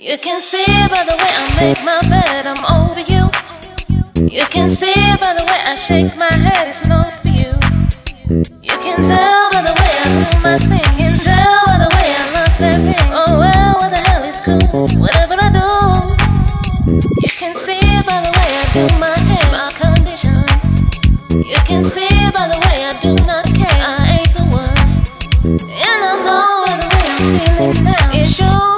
You can see by the way I make my bed, I'm over you. You can see by the way I shake my head, it's not for you. You can tell by the way I do my thing. You can tell by the way I lost that ring. Oh well, what the hell is cool, whatever I do. You can see by the way I do my hair, my condition. You can see by the way I do not care, I ain't the one. And I know by the way I'm feeling now, it's yours.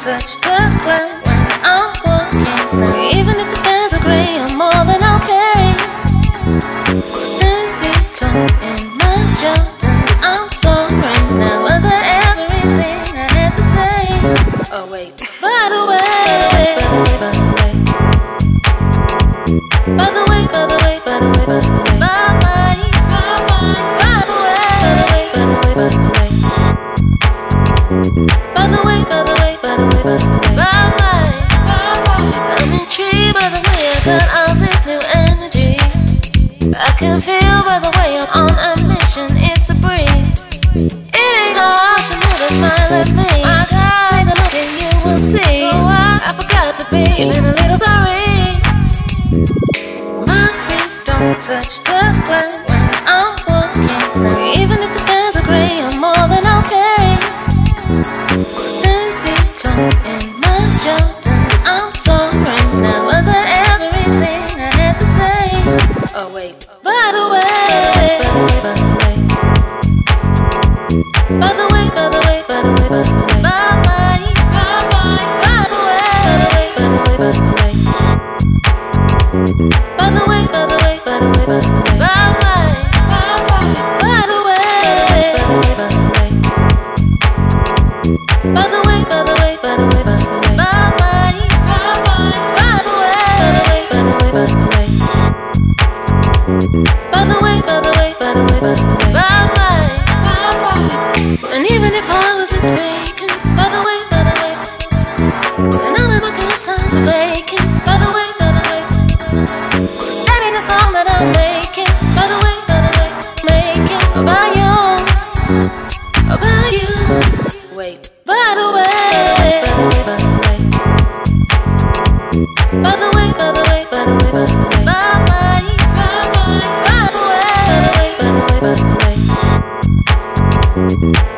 Touch the ground when I'm walking. Now even if the fans are grey, I'm more than okay. 10 feet tall in my Jordans, I'm so great. Now wasn't everything I had to say. Oh wait, by the way, I'm intrigued by the way I got all this new energy. I can feel by the way I'm on a mission, it's a breeze. It ain't all she made a smile at me. I got the look and you will see. So I forgot to be even a little sorry. My feet don't touch the ground when I'm walking. Now even if the fans are grey, I'm more than okay. 10 feet tall in my Jordans, I'm so great. Now wasn't everything I had to say. Oh wait, by the way. And even if I was mistaken, by the way. And all of my good times are vacant, by the way. That ain't a song that I'm making, by the way. Making about you, about you. Wait, by the way. By the way.